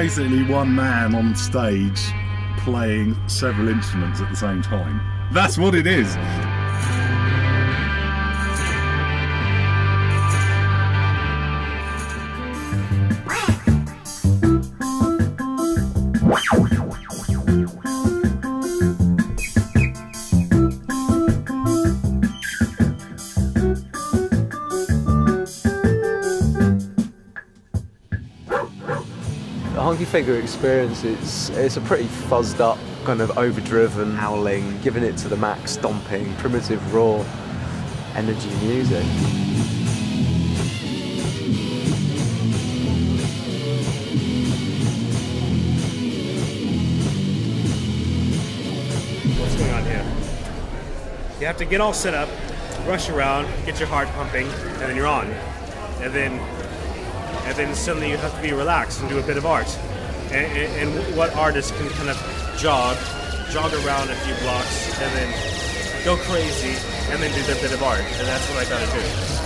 basically one man on stage playing several instruments at the same time. That's what it is. The Honkeyfinger experience, it's a pretty fuzzed up, kind of overdriven howling, giving it to the max, stomping, primitive raw energy music. What's going on here? You have to get all set up, rush around, get your heart pumping, and then you're on. And then suddenly you have to be relaxed and do a bit of art. And what artist can kind of jog around a few blocks and then go crazy and then do their bit of art? And that's what I gotta do.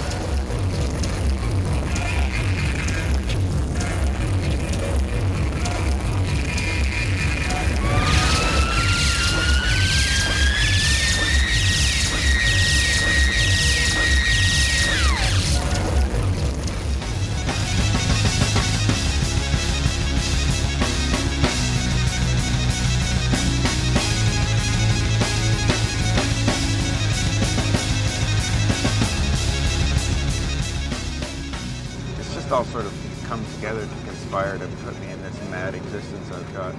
All sort of come together to conspire to put me in this mad existence I've got.